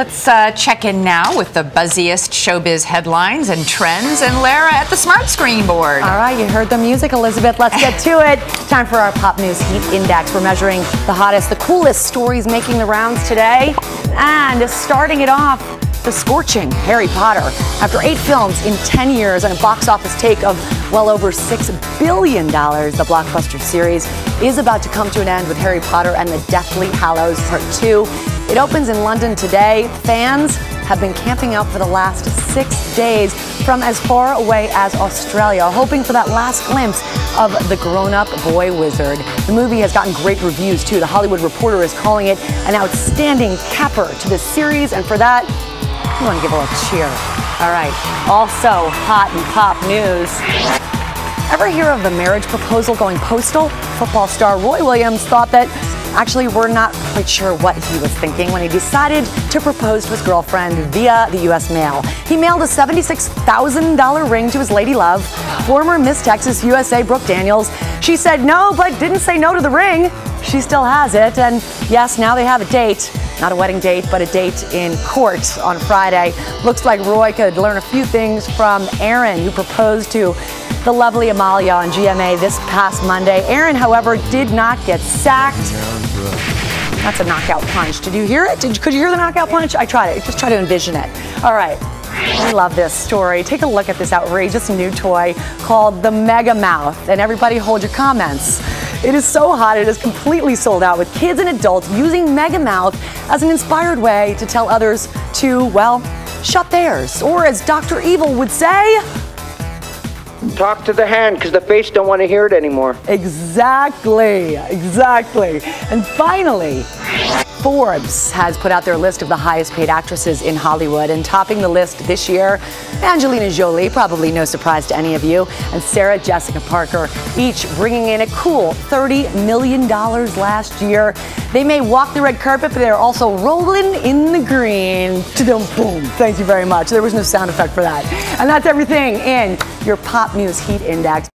Let's check in now with the buzziest showbiz headlines and trends, and Lara at the smart screen board. All right, you heard the music, Elizabeth. Let's get to it. Time for our Pop News Heat Index. We're measuring the hottest, the coolest stories making the rounds today. And starting it off, the scorching Harry Potter. After 8 films in 10 years and a box office take of well over $6 billion, the blockbuster series is about to come to an end with Harry Potter and the Deathly Hallows Part 2. It opens in London today. Fans have been camping out for the last 6 days from as far away as Australia, hoping for that last glimpse of the grown-up boy wizard. The movie has gotten great reviews, too. The Hollywood Reporter is calling it an outstanding capper to the series, and for that, you want to give a little cheer. All right, also hot and pop news. Ever hear of the marriage proposal going postal? Football star Roy Williams thought that actually we're not quite sure what he was thinking when he decided to propose to his girlfriend via the U.S. mail. He mailed a $76,000 ring to his lady love, former Miss Texas USA Brooke Daniels. She said no, but didn't say no to the ring. She still has it, and yes, now they have a date. Not a wedding date, but a date in court on Friday. Looks like Roy could learn a few things from Aaron, who proposed to the lovely Amalia on GMA this past Monday. Aaron, however, did not get sacked. That's a knockout punch. Did you hear it? Could you hear the knockout punch? I tried it. Just try to envision it. All right. I love this story. Take a look at this outrageous new toy called the Mega Mouth. And everybody hold your comments. It is so hot, it is completely sold out, with kids and adults using Mega Mouth as an inspired way to tell others to, well, shut theirs. Or as Dr. Evil would say, talk to the hand, because the face don't want to hear it anymore. Exactly, exactly. And finally, Forbes has put out their list of the highest paid actresses in Hollywood, and topping the list this year, Angelina Jolie, probably no surprise to any of you, and Sarah Jessica Parker, each bringing in a cool $30 million last year. They may walk the red carpet, but they're also rolling in the green. Ta-dum, boom. Thank you very much. There was no sound effect for that. And that's everything in your Pop News Heat Index.